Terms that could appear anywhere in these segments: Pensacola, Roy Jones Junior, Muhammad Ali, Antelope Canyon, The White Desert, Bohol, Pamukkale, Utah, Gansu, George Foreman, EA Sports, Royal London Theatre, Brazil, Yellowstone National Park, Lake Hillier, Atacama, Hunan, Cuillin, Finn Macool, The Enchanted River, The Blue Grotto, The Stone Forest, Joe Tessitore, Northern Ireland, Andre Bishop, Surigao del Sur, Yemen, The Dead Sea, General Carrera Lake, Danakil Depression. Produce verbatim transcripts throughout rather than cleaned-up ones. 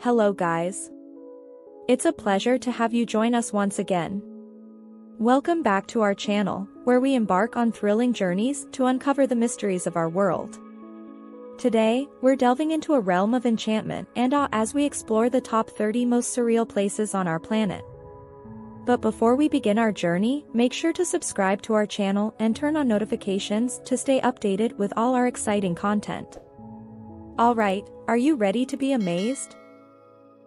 Hello guys. It's a pleasure to have you join us once again. Welcome back to our channel, where we embark on thrilling journeys to uncover the mysteries of our world. Today, we're delving into a realm of enchantment and awe as we explore the top thirty most surreal places on our planet. But before we begin our journey, make sure to subscribe to our channel and turn on notifications to stay updated with all our exciting content. Alright, are you ready to be amazed?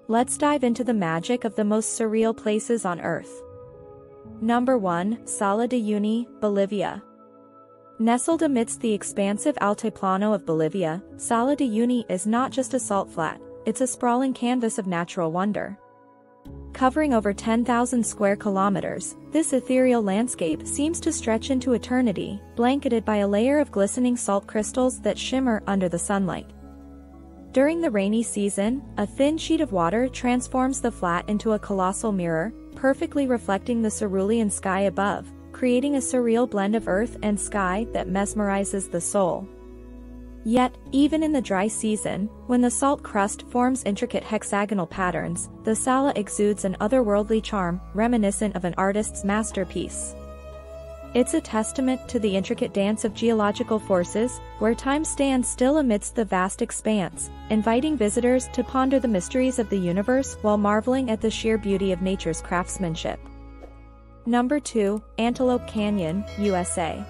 Let's dive into the magic of the most surreal places on Earth. Number one. Salar de Uyuni, Bolivia. Nestled amidst the expansive Altiplano of Bolivia, Salar de Uyuni is not just a salt flat, it's a sprawling canvas of natural wonder. Covering over ten thousand square kilometers, this ethereal landscape seems to stretch into eternity, blanketed by a layer of glistening salt crystals that shimmer under the sunlight. During the rainy season, a thin sheet of water transforms the flat into a colossal mirror, perfectly reflecting the cerulean sky above, creating a surreal blend of earth and sky that mesmerizes the soul. Yet, even in the dry season, when the salt crust forms intricate hexagonal patterns, the Salar exudes an otherworldly charm, reminiscent of an artist's masterpiece. It's a testament to the intricate dance of geological forces, where time stands still amidst the vast expanse, inviting visitors to ponder the mysteries of the universe while marveling at the sheer beauty of nature's craftsmanship. Number two. Antelope Canyon, U S A.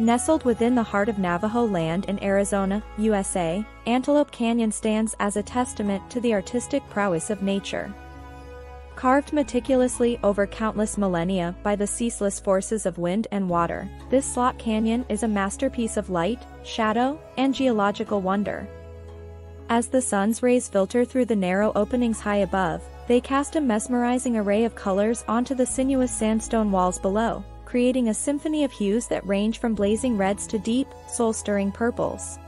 Nestled within the heart of Navajo land in Arizona, U S A, Antelope Canyon stands as a testament to the artistic prowess of nature. Carved meticulously over countless millennia by the ceaseless forces of wind and water, this slot canyon is a masterpiece of light, shadow, and geological wonder. As the sun's rays filter through the narrow openings high above, they cast a mesmerizing array of colors onto the sinuous sandstone walls below, creating a symphony of hues that range from blazing reds to deep, soul-stirring purples.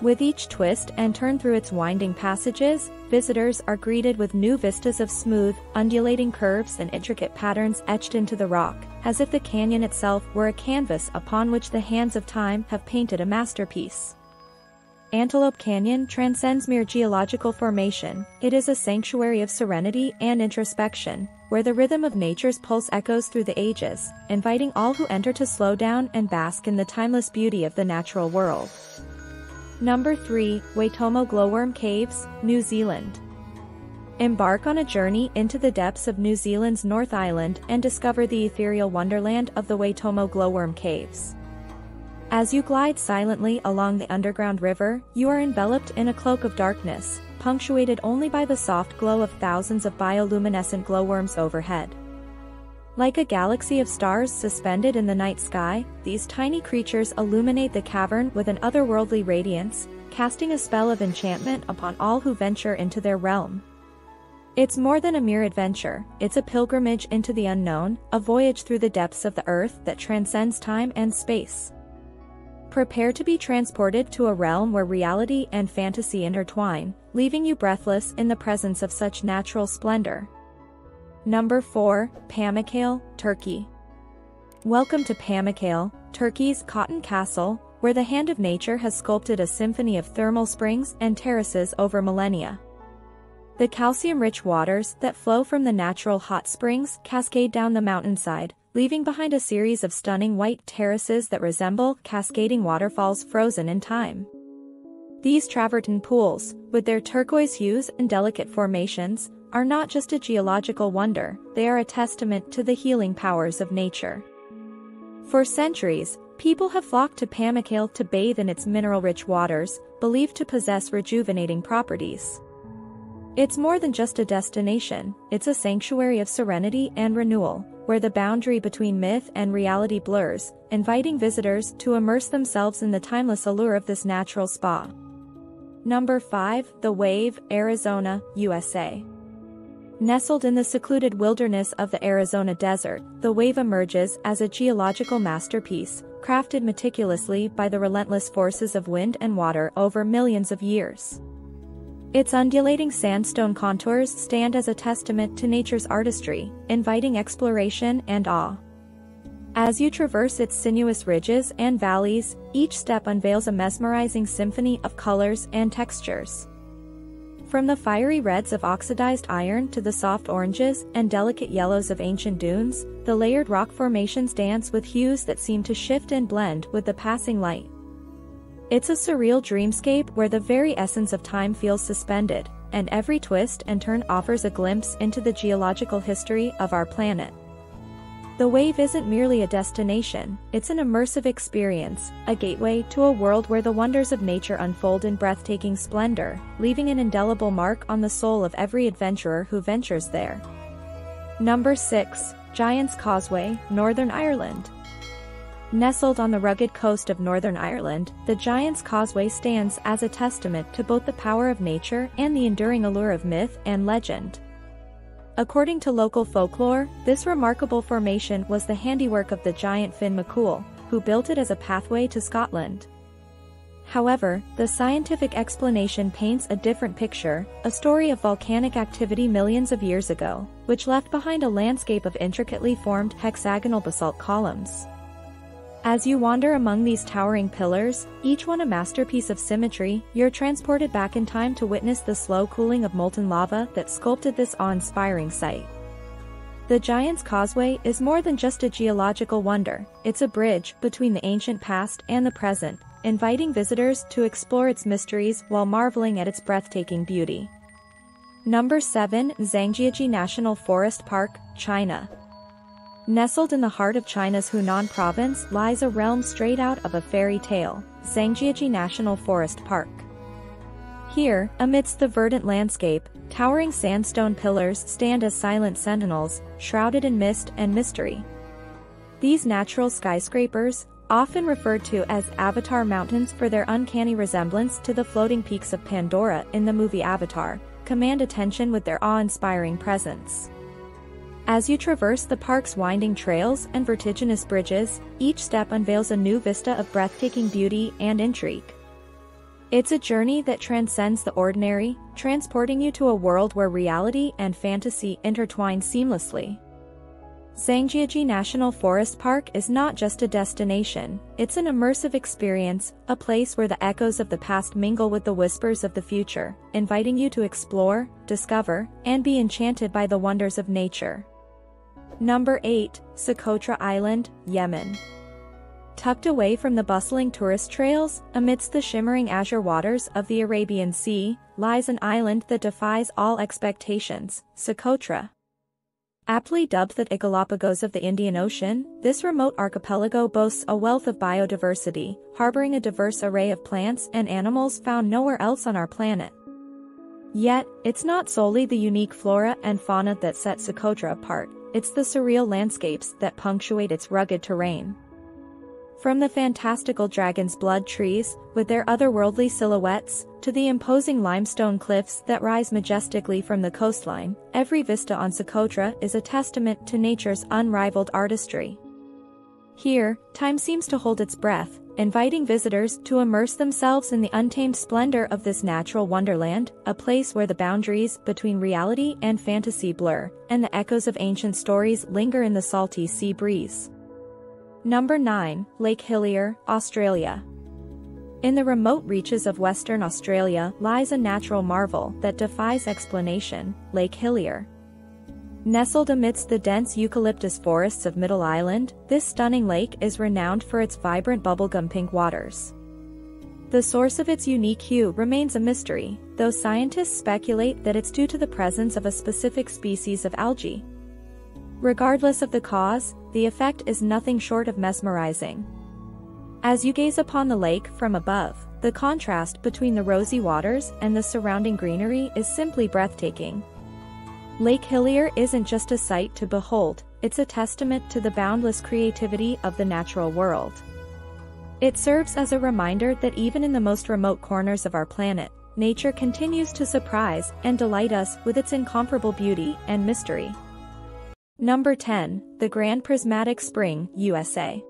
With each twist and turn through its winding passages, visitors are greeted with new vistas of smooth, undulating curves and intricate patterns etched into the rock, as if the canyon itself were a canvas upon which the hands of time have painted a masterpiece. Antelope Canyon transcends mere geological formation. It is a sanctuary of serenity and introspection, where the rhythm of nature's pulse echoes through the ages, inviting all who enter to slow down and bask in the timeless beauty of the natural world. Number three. Waitomo Glowworm Caves, New Zealand. Embark on a journey into the depths of New Zealand's North Island and discover the ethereal wonderland of the Waitomo Glowworm Caves. As you glide silently along the underground river, you are enveloped in a cloak of darkness, punctuated only by the soft glow of thousands of bioluminescent glowworms overhead. Like a galaxy of stars suspended in the night sky, these tiny creatures illuminate the cavern with an otherworldly radiance, casting a spell of enchantment upon all who venture into their realm. It's more than a mere adventure, it's a pilgrimage into the unknown, a voyage through the depths of the earth that transcends time and space. Prepare to be transported to a realm where reality and fantasy intertwine, leaving you breathless in the presence of such natural splendor. Number four. Pamukkale, Turkey. Welcome to Pamukkale, Turkey's cotton castle, where the hand of nature has sculpted a symphony of thermal springs and terraces over millennia. The calcium-rich waters that flow from the natural hot springs cascade down the mountainside, leaving behind a series of stunning white terraces that resemble cascading waterfalls frozen in time. These travertine pools, with their turquoise hues and delicate formations, are not just a geological wonder, they are a testament to the healing powers of nature. For centuries, people have flocked to Pamukkale to bathe in its mineral-rich waters, believed to possess rejuvenating properties. It's more than just a destination, it's a sanctuary of serenity and renewal, where the boundary between myth and reality blurs, inviting visitors to immerse themselves in the timeless allure of this natural spa. Number five. The Wave, Arizona, U S A. Nestled in the secluded wilderness of the Arizona desert, the Wave emerges as a geological masterpiece, crafted meticulously by the relentless forces of wind and water over millions of years. Its undulating sandstone contours stand as a testament to nature's artistry, inviting exploration and awe. As you traverse its sinuous ridges and valleys, each step unveils a mesmerizing symphony of colors and textures. From the fiery reds of oxidized iron to the soft oranges and delicate yellows of ancient dunes, the layered rock formations dance with hues that seem to shift and blend with the passing light. It's a surreal dreamscape where the very essence of time feels suspended, and every twist and turn offers a glimpse into the geological history of our planet. The Wave isn't merely a destination, it's an immersive experience, a gateway to a world where the wonders of nature unfold in breathtaking splendor, leaving an indelible mark on the soul of every adventurer who ventures there. Number six. Giant's Causeway, Northern Ireland. Nestled on the rugged coast of Northern Ireland, the Giant's Causeway stands as a testament to both the power of nature and the enduring allure of myth and legend. According to local folklore, this remarkable formation was the handiwork of the giant Finn Macool, who built it as a pathway to Scotland. However, the scientific explanation paints a different picture, a story of volcanic activity millions of years ago, which left behind a landscape of intricately formed hexagonal basalt columns. As you wander among these towering pillars, each one a masterpiece of symmetry, you're transported back in time to witness the slow cooling of molten lava that sculpted this awe-inspiring sight. The Giant's Causeway is more than just a geological wonder, it's a bridge between the ancient past and the present, inviting visitors to explore its mysteries while marveling at its breathtaking beauty. Number seven. Zhangjiajie National Forest Park, China. Nestled in the heart of China's Hunan province lies a realm straight out of a fairy tale, Zhangjiajie National Forest Park. Here, amidst the verdant landscape, towering sandstone pillars stand as silent sentinels, shrouded in mist and mystery. These natural skyscrapers, often referred to as Avatar Mountains for their uncanny resemblance to the floating peaks of Pandora in the movie Avatar, command attention with their awe-inspiring presence. As you traverse the park's winding trails and vertiginous bridges, each step unveils a new vista of breathtaking beauty and intrigue. It's a journey that transcends the ordinary, transporting you to a world where reality and fantasy intertwine seamlessly. Zhangjiajie National Forest Park is not just a destination, it's an immersive experience, a place where the echoes of the past mingle with the whispers of the future, inviting you to explore, discover, and be enchanted by the wonders of nature. Number eight. Socotra Island, Yemen. Tucked away from the bustling tourist trails, amidst the shimmering azure waters of the Arabian Sea, lies an island that defies all expectations, Socotra. Aptly dubbed the Galapagos of the Indian Ocean, this remote archipelago boasts a wealth of biodiversity, harboring a diverse array of plants and animals found nowhere else on our planet. Yet, it's not solely the unique flora and fauna that set Socotra apart, it's the surreal landscapes that punctuate its rugged terrain. From the fantastical dragon's blood trees, with their otherworldly silhouettes, to the imposing limestone cliffs that rise majestically from the coastline, every vista on Socotra is a testament to nature's unrivaled artistry. Here, time seems to hold its breath, inviting visitors to immerse themselves in the untamed splendor of this natural wonderland, a place where the boundaries between reality and fantasy blur, and the echoes of ancient stories linger in the salty sea breeze. Number nine. Lake Hillier, Australia. In the remote reaches of Western Australia lies a natural marvel that defies explanation, Lake Hillier. Nestled amidst the dense eucalyptus forests of Middle Island, this stunning lake is renowned for its vibrant bubblegum pink waters. The source of its unique hue remains a mystery, though scientists speculate that it's due to the presence of a specific species of algae. Regardless of the cause, the effect is nothing short of mesmerizing. As you gaze upon the lake from above, the contrast between the rosy waters and the surrounding greenery is simply breathtaking. Lake Hillier isn't just a sight to behold, it's a testament to the boundless creativity of the natural world. It serves as a reminder that even in the most remote corners of our planet, nature continues to surprise and delight us with its incomparable beauty and mystery. Number ten. The Grand Prismatic Spring, U S A.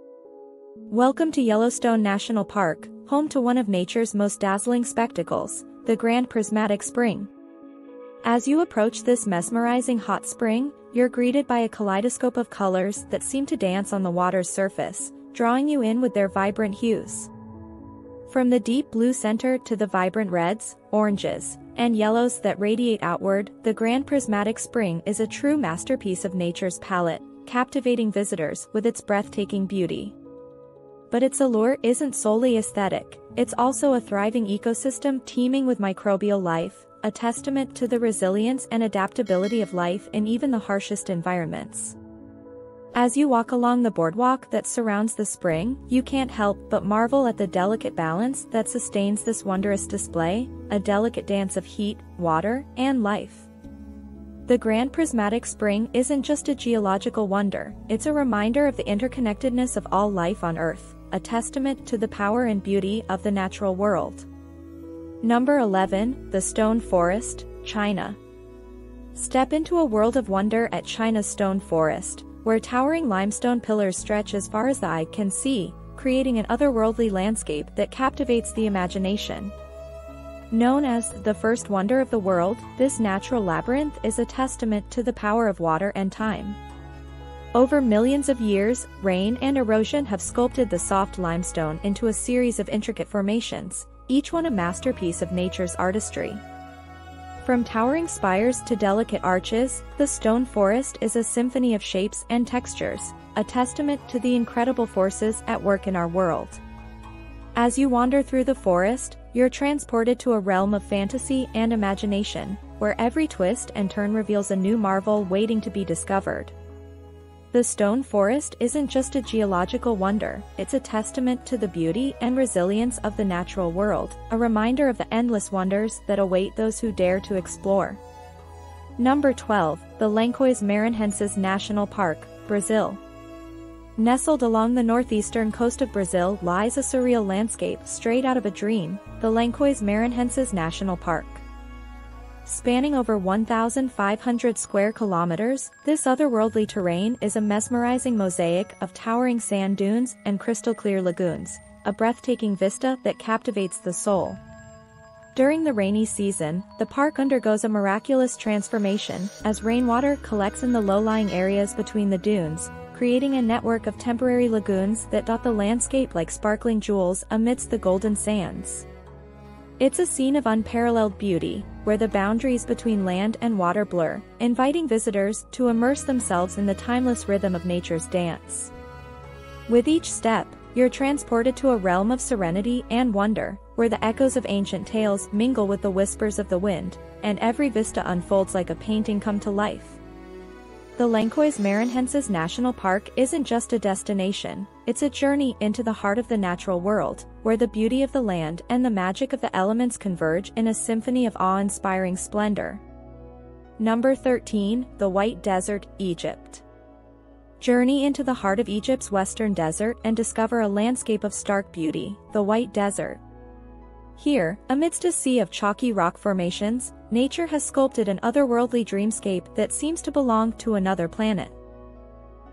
Welcome to Yellowstone National Park, home to one of nature's most dazzling spectacles, the Grand Prismatic Spring. As you approach this mesmerizing hot spring, you're greeted by a kaleidoscope of colors that seem to dance on the water's surface, drawing you in with their vibrant hues. From the deep blue center to the vibrant reds, oranges, and yellows that radiate outward, the Grand Prismatic Spring is a true masterpiece of nature's palette, captivating visitors with its breathtaking beauty. But its allure isn't solely aesthetic, it's also a thriving ecosystem teeming with microbial life, a testament to the resilience and adaptability of life in even the harshest environments. As you walk along the boardwalk that surrounds the spring, you can't help but marvel at the delicate balance that sustains this wondrous display, a delicate dance of heat, water, and life. The Grand Prismatic Spring isn't just a geological wonder, it's a reminder of the interconnectedness of all life on Earth, a testament to the power and beauty of the natural world. Number eleven, the Stone Forest, China. Step into a world of wonder at China's Stone Forest, where towering limestone pillars stretch as far as the eye can see, creating an otherworldly landscape that captivates the imagination. Known as the first wonder of the world, this natural labyrinth is a testament to the power of water and time. Over millions of years, rain and erosion have sculpted the soft limestone into a series of intricate formations, each one a masterpiece of nature's artistry. From towering spires to delicate arches, the stone forest is a symphony of shapes and textures, a testament to the incredible forces at work in our world. As you wander through the forest, you're transported to a realm of fantasy and imagination, where every twist and turn reveals a new marvel waiting to be discovered. The stone forest isn't just a geological wonder, it's a testament to the beauty and resilience of the natural world, a reminder of the endless wonders that await those who dare to explore. Number twelve, the Lençóis Maranhenses National Park, Brazil. Nestled along the northeastern coast of Brazil lies a surreal landscape straight out of a dream, the Lençóis Maranhenses National Park. Spanning over one thousand five hundred square kilometers, this otherworldly terrain is a mesmerizing mosaic of towering sand dunes and crystal-clear lagoons, a breathtaking vista that captivates the soul. During the rainy season, the park undergoes a miraculous transformation as rainwater collects in the low-lying areas between the dunes, creating a network of temporary lagoons that dot the landscape like sparkling jewels amidst the golden sands. It's a scene of unparalleled beauty, where the boundaries between land and water blur, inviting visitors to immerse themselves in the timeless rhythm of nature's dance. With each step, you're transported to a realm of serenity and wonder, where the echoes of ancient tales mingle with the whispers of the wind, and every vista unfolds like a painting come to life. The Lençóis Maranhenses National Park isn't just a destination, it's a journey into the heart of the natural world, where the beauty of the land and the magic of the elements converge in a symphony of awe-inspiring splendor. Number thirteen, the White Desert, Egypt. Journey into the heart of Egypt's western desert and discover a landscape of stark beauty, the White Desert. Here, amidst a sea of chalky rock formations, nature has sculpted an otherworldly dreamscape that seems to belong to another planet.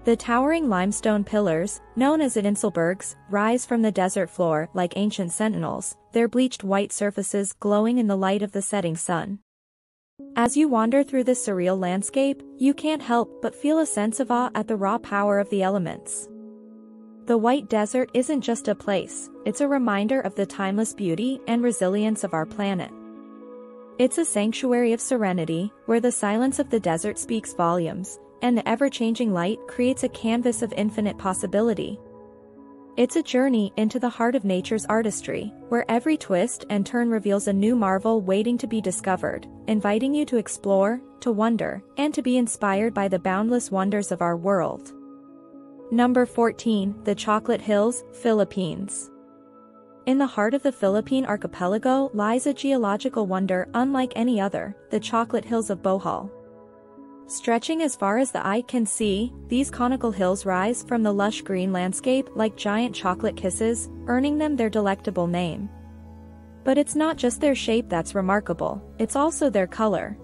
The towering limestone pillars, known as Inselbergs, rise from the desert floor like ancient sentinels, their bleached white surfaces glowing in the light of the setting sun. As you wander through this surreal landscape, you can't help but feel a sense of awe at the raw power of the elements. The White Desert isn't just a place, it's a reminder of the timeless beauty and resilience of our planet. It's a sanctuary of serenity, where the silence of the desert speaks volumes, and the ever-changing light creates a canvas of infinite possibility. It's a journey into the heart of nature's artistry, where every twist and turn reveals a new marvel waiting to be discovered, inviting you to explore, to wonder, and to be inspired by the boundless wonders of our world. Number fourteen, the Chocolate Hills, Philippines. In the heart of the Philippine archipelago lies a geological wonder unlike any other, the Chocolate Hills of Bohol. Stretching as far as the eye can see, these conical hills rise from the lush green landscape like giant chocolate kisses, earning them their delectable name. But it's not just their shape that's remarkable, it's also their color.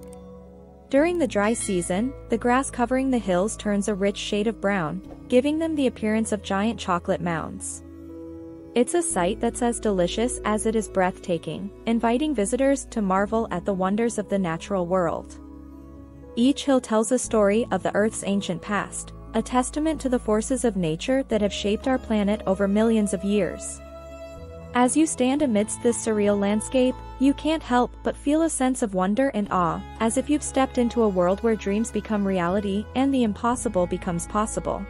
During the dry season, the grass covering the hills turns a rich shade of brown, giving them the appearance of giant chocolate mounds. It's a sight that's as delicious as it is breathtaking, inviting visitors to marvel at the wonders of the natural world. Each hill tells a story of the Earth's ancient past, a testament to the forces of nature that have shaped our planet over millions of years. As you stand amidst this surreal landscape, you can't help but feel a sense of wonder and awe, as if you've stepped into a world where dreams become reality and the impossible becomes possible.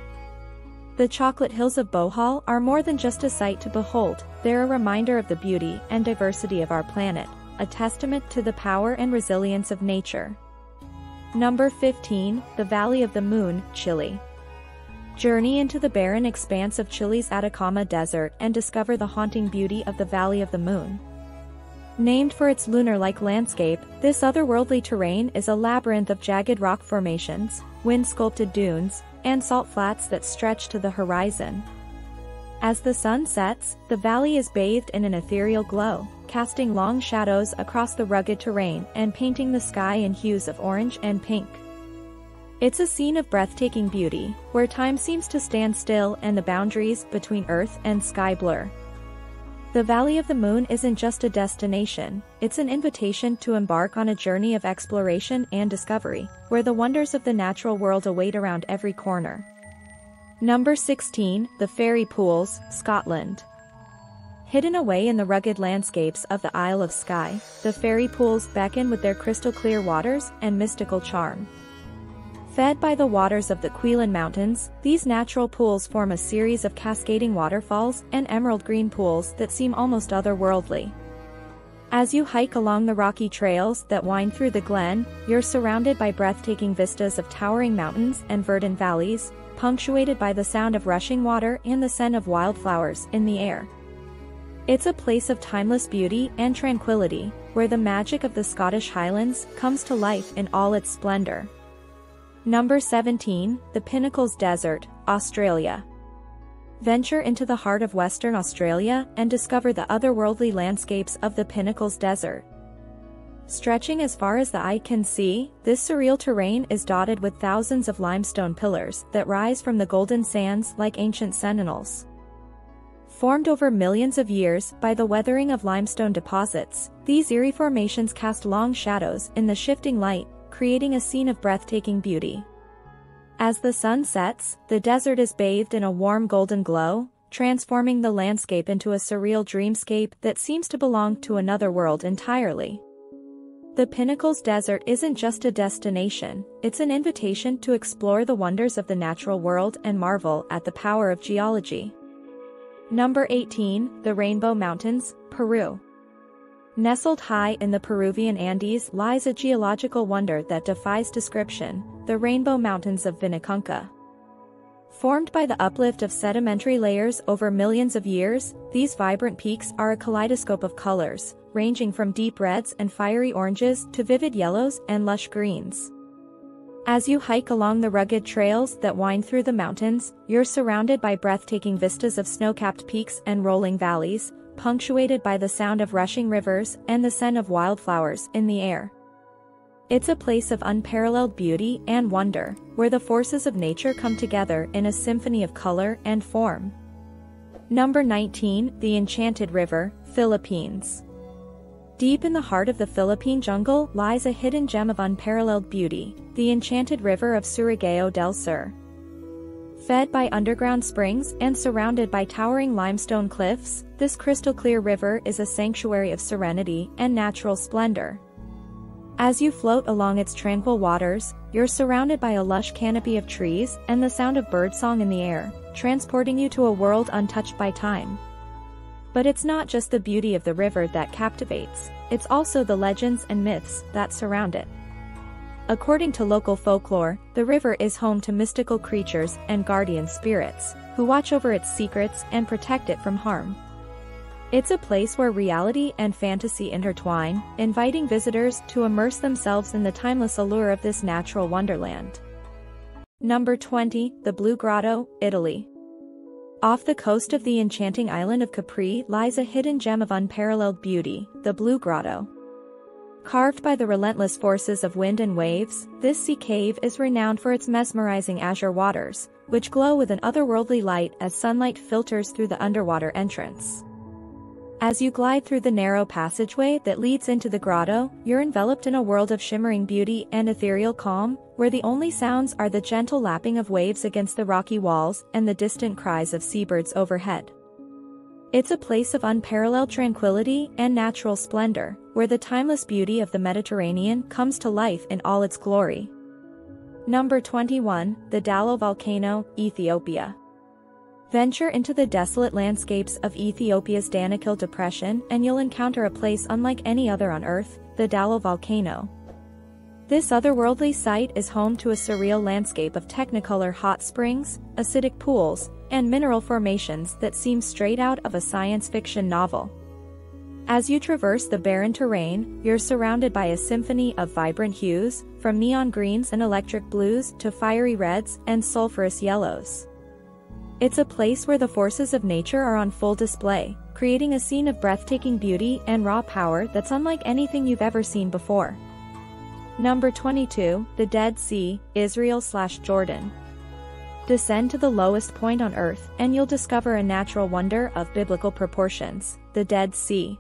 The Chocolate Hills of Bohol are more than just a sight to behold, they're a reminder of the beauty and diversity of our planet, a testament to the power and resilience of nature. Number fifteen, The Valley of the Moon, Chile. Journey into the barren expanse of Chile's Atacama Desert and discover the haunting beauty of the Valley of the Moon. Named for its lunar-like landscape, this otherworldly terrain is a labyrinth of jagged rock formations, wind-sculpted dunes, and salt flats that stretch to the horizon. As the sun sets, the valley is bathed in an ethereal glow, casting long shadows across the rugged terrain and painting the sky in hues of orange and pink. It's a scene of breathtaking beauty, where time seems to stand still and the boundaries between earth and sky blur. The Valley of the Moon isn't just a destination, it's an invitation to embark on a journey of exploration and discovery, where the wonders of the natural world await around every corner. Number sixteen, The Fairy Pools, Scotland. Hidden away in the rugged landscapes of the Isle of Skye, the fairy pools beckon with their crystal-clear waters and mystical charm. Fed by the waters of the Cuillin Mountains, these natural pools form a series of cascading waterfalls and emerald-green pools that seem almost otherworldly. As you hike along the rocky trails that wind through the glen, you're surrounded by breathtaking vistas of towering mountains and verdant valleys, punctuated by the sound of rushing water and the scent of wildflowers in the air. It's a place of timeless beauty and tranquility, where the magic of the Scottish Highlands comes to life in all its splendor. Number seventeen, The Pinnacles Desert, Australia. Venture into the heart of Western Australia and discover the otherworldly landscapes of the Pinnacles Desert. Stretching as far as the eye can see, this surreal terrain is dotted with thousands of limestone pillars that rise from the golden sands like ancient sentinels. Formed over millions of years by the weathering of limestone deposits, these eerie formations cast long shadows in the shifting light, creating a scene of breathtaking beauty. As the sun sets, the desert is bathed in a warm golden glow, transforming the landscape into a surreal dreamscape that seems to belong to another world entirely. The Pinnacles Desert isn't just a destination, it's an invitation to explore the wonders of the natural world and marvel at the power of geology. Number eighteen, The Rainbow Mountains, Peru. Nestled high in the Peruvian Andes lies a geological wonder that defies description, the Rainbow Mountains of Vinicunca. Formed by the uplift of sedimentary layers over millions of years, these vibrant peaks are a kaleidoscope of colors, ranging from deep reds and fiery oranges to vivid yellows and lush greens. As you hike along the rugged trails that wind through the mountains, you're surrounded by breathtaking vistas of snow-capped peaks and rolling valleys, punctuated by the sound of rushing rivers and the scent of wildflowers in the air. It's a place of unparalleled beauty and wonder, where the forces of nature come together in a symphony of color and form. Number nineteen, The Enchanted River, Philippines. Deep in the heart of the Philippine jungle lies a hidden gem of unparalleled beauty, the enchanted river of Surigao del Sur. Fed by underground springs and surrounded by towering limestone cliffs, this crystal-clear river is a sanctuary of serenity and natural splendor. As you float along its tranquil waters, you're surrounded by a lush canopy of trees and the sound of birdsong in the air, transporting you to a world untouched by time. But it's not just the beauty of the river that captivates, it's also the legends and myths that surround it. According to local folklore, the river is home to mystical creatures and guardian spirits, who watch over its secrets and protect it from harm. It's a place where reality and fantasy intertwine, inviting visitors to immerse themselves in the timeless allure of this natural wonderland. Number twenty, The Blue Grotto, Italy. Off the coast of the enchanting island of Capri lies a hidden gem of unparalleled beauty, the Blue Grotto. Carved by the relentless forces of wind and waves, this sea cave is renowned for its mesmerizing azure waters, which glow with an otherworldly light as sunlight filters through the underwater entrance. As you glide through the narrow passageway that leads into the grotto, you're enveloped in a world of shimmering beauty and ethereal calm, where the only sounds are the gentle lapping of waves against the rocky walls and the distant cries of seabirds overhead. It's a place of unparalleled tranquility and natural splendor, where the timeless beauty of the Mediterranean comes to life in all its glory. Number twenty-one, The Dallol Volcano, Ethiopia. Venture into the desolate landscapes of Ethiopia's Danakil Depression and you'll encounter a place unlike any other on Earth, the Dallol Volcano. This otherworldly site is home to a surreal landscape of technicolor hot springs, acidic pools, and mineral formations that seem straight out of a science fiction novel. As you traverse the barren terrain, you're surrounded by a symphony of vibrant hues, from neon greens and electric blues to fiery reds and sulfurous yellows. It's a place where the forces of nature are on full display, creating a scene of breathtaking beauty and raw power that's unlike anything you've ever seen before. Number twenty-two, The Dead Sea, Israel slash Jordan. Descend to the lowest point on Earth, and you'll discover a natural wonder of biblical proportions, the Dead Sea.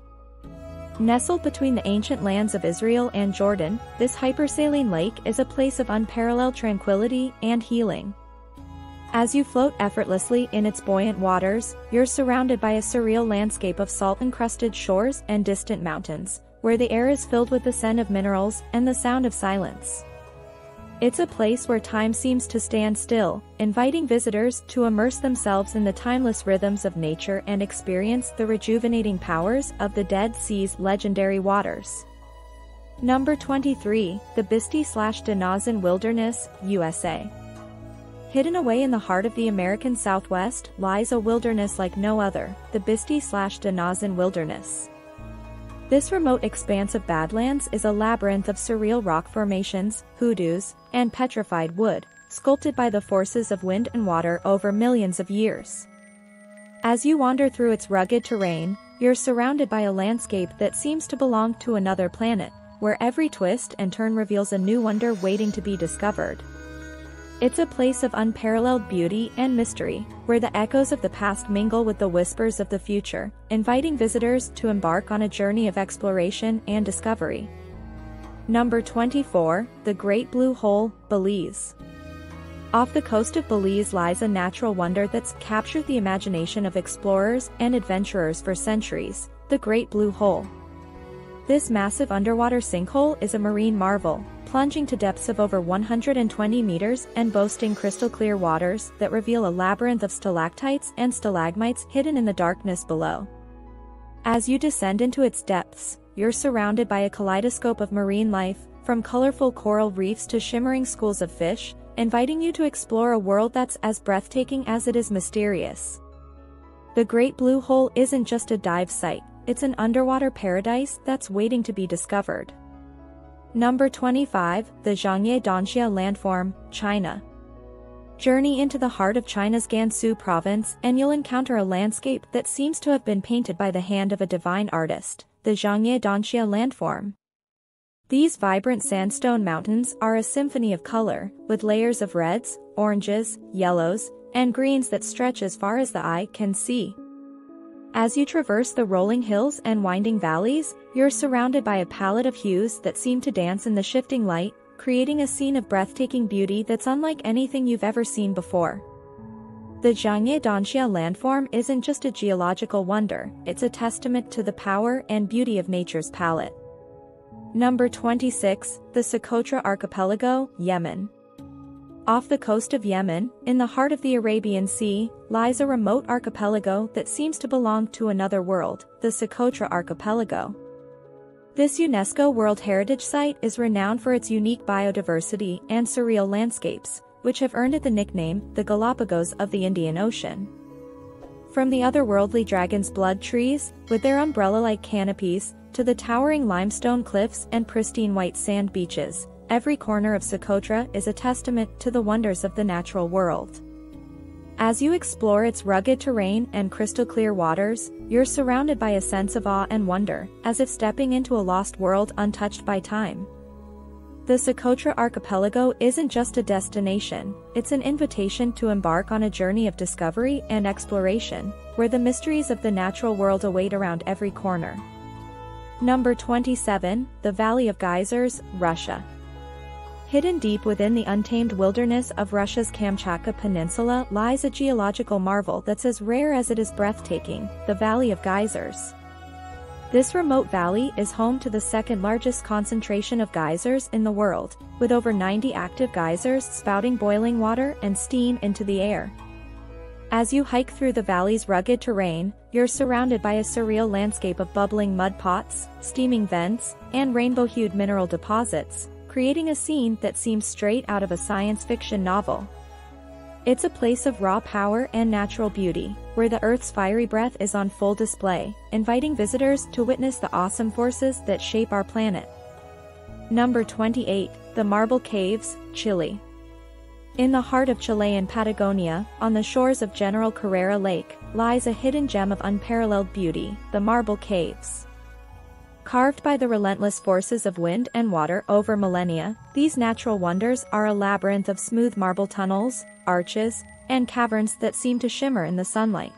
Nestled between the ancient lands of Israel and Jordan, this hypersaline lake is a place of unparalleled tranquility and healing. As you float effortlessly in its buoyant waters, you're surrounded by a surreal landscape of salt-encrusted shores and distant mountains, where the air is filled with the scent of minerals and the sound of silence. It's a place where time seems to stand still, inviting visitors to immerse themselves in the timeless rhythms of nature and experience the rejuvenating powers of the Dead Sea's legendary waters. Number twenty-three, the Bisti slash Denazin Wilderness, U S A. Hidden away in the heart of the American Southwest lies a wilderness like no other, the Bisti slash Denazin Wilderness. This remote expanse of badlands is a labyrinth of surreal rock formations, hoodoos, and petrified wood, sculpted by the forces of wind and water over millions of years. As you wander through its rugged terrain, you're surrounded by a landscape that seems to belong to another planet, where every twist and turn reveals a new wonder waiting to be discovered. It's a place of unparalleled beauty and mystery, where the echoes of the past mingle with the whispers of the future, inviting visitors to embark on a journey of exploration and discovery. Number twenty-four, The Great Blue Hole, Belize. Off the coast of Belize lies a natural wonder that's captured the imagination of explorers and adventurers for centuries, the Great Blue Hole. This massive underwater sinkhole is a marine marvel, plunging to depths of over one hundred twenty meters and boasting crystal-clear waters that reveal a labyrinth of stalactites and stalagmites hidden in the darkness below. As you descend into its depths, you're surrounded by a kaleidoscope of marine life, from colorful coral reefs to shimmering schools of fish, inviting you to explore a world that's as breathtaking as it is mysterious. The Great Blue Hole isn't just a dive site. It's an underwater paradise that's waiting to be discovered. Number twenty-five, the Zhangye Danxia landform, China. Journey into the heart of China's Gansu province and you'll encounter a landscape that seems to have been painted by the hand of a divine artist, the Zhangye Danxia landform. These vibrant sandstone mountains are a symphony of color, with layers of reds, oranges, yellows, and greens that stretch as far as the eye can see. As you traverse the rolling hills and winding valleys, you're surrounded by a palette of hues that seem to dance in the shifting light, creating a scene of breathtaking beauty that's unlike anything you've ever seen before. The Zhangye Danxia landform isn't just a geological wonder, it's a testament to the power and beauty of nature's palette. Number twenty-six, the Socotra Archipelago, Yemen. Off the coast of Yemen, in the heart of the Arabian Sea, lies a remote archipelago that seems to belong to another world, the Socotra Archipelago. This UNESCO World Heritage Site is renowned for its unique biodiversity and surreal landscapes, which have earned it the nickname, the Galapagos of the Indian Ocean. From the otherworldly dragon's blood trees, with their umbrella-like canopies, to the towering limestone cliffs and pristine white sand beaches, every corner of Socotra is a testament to the wonders of the natural world. As you explore its rugged terrain and crystal-clear waters, you're surrounded by a sense of awe and wonder, as if stepping into a lost world untouched by time. The Socotra Archipelago isn't just a destination, it's an invitation to embark on a journey of discovery and exploration, where the mysteries of the natural world await around every corner. Number twenty-seven, the Valley of Geysers, Russia. Hidden deep within the untamed wilderness of Russia's Kamchatka Peninsula lies a geological marvel that's as rare as it is breathtaking, the Valley of Geysers. This remote valley is home to the second-largest concentration of geysers in the world, with over ninety active geysers spouting boiling water and steam into the air. As you hike through the valley's rugged terrain, you're surrounded by a surreal landscape of bubbling mud pots, steaming vents, and rainbow-hued mineral deposits, creating a scene that seems straight out of a science fiction novel. It's a place of raw power and natural beauty, where the Earth's fiery breath is on full display, inviting visitors to witness the awesome forces that shape our planet. Number twenty-eight, The Marble Caves, Chile. In the heart of Chilean Patagonia, on the shores of General Carrera Lake, lies a hidden gem of unparalleled beauty, the Marble Caves. Carved by the relentless forces of wind and water over millennia, these natural wonders are a labyrinth of smooth marble tunnels, arches, and caverns that seem to shimmer in the sunlight.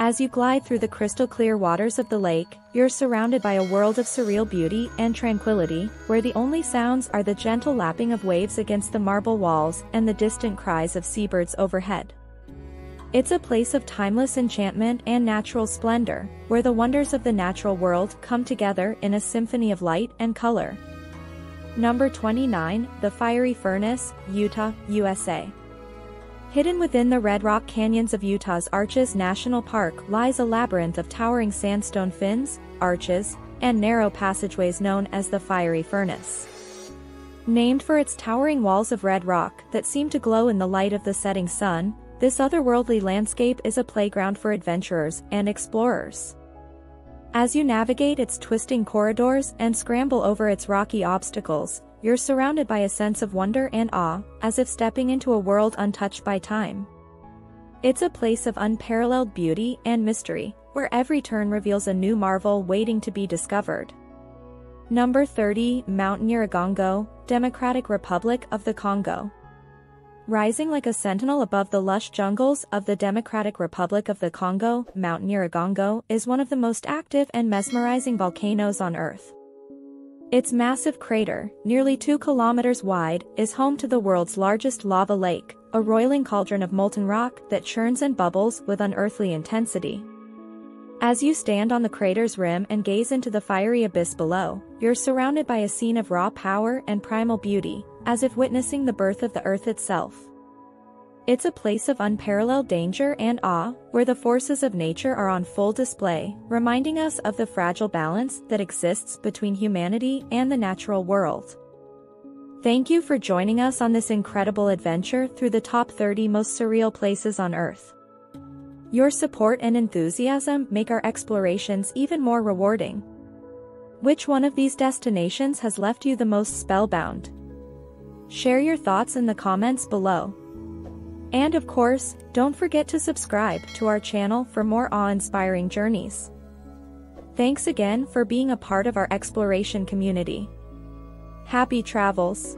As you glide through the crystal-clear waters of the lake, you're surrounded by a world of surreal beauty and tranquility, where the only sounds are the gentle lapping of waves against the marble walls and the distant cries of seabirds overhead. It's a place of timeless enchantment and natural splendor, where the wonders of the natural world come together in a symphony of light and color. Number twenty-nine, The Fiery Furnace, Utah, U S A. Hidden within the red rock canyons of Utah's Arches National Park lies a labyrinth of towering sandstone fins, arches, and narrow passageways known as the Fiery Furnace. Named for its towering walls of red rock that seem to glow in the light of the setting sun, this otherworldly landscape is a playground for adventurers and explorers. As you navigate its twisting corridors and scramble over its rocky obstacles, you're surrounded by a sense of wonder and awe, as if stepping into a world untouched by time. It's a place of unparalleled beauty and mystery, where every turn reveals a new marvel waiting to be discovered. Number thirty, Mount Nyiragongo, Democratic Republic of the Congo. Rising like a sentinel above the lush jungles of the Democratic Republic of the Congo, Mount Nyiragongo is one of the most active and mesmerizing volcanoes on Earth. Its massive crater, nearly two kilometers wide, is home to the world's largest lava lake, a roiling cauldron of molten rock that churns and bubbles with unearthly intensity. As you stand on the crater's rim and gaze into the fiery abyss below, you're surrounded by a scene of raw power and primal beauty, as if witnessing the birth of the Earth itself. It's a place of unparalleled danger and awe, where the forces of nature are on full display, reminding us of the fragile balance that exists between humanity and the natural world. Thank you for joining us on this incredible adventure through the top thirty most surreal places on Earth. Your support and enthusiasm make our explorations even more rewarding. Which one of these destinations has left you the most spellbound? Share your thoughts in the comments below. And of course, don't forget to subscribe to our channel for more awe-inspiring journeys. Thanks again for being a part of our exploration community. Happy travels!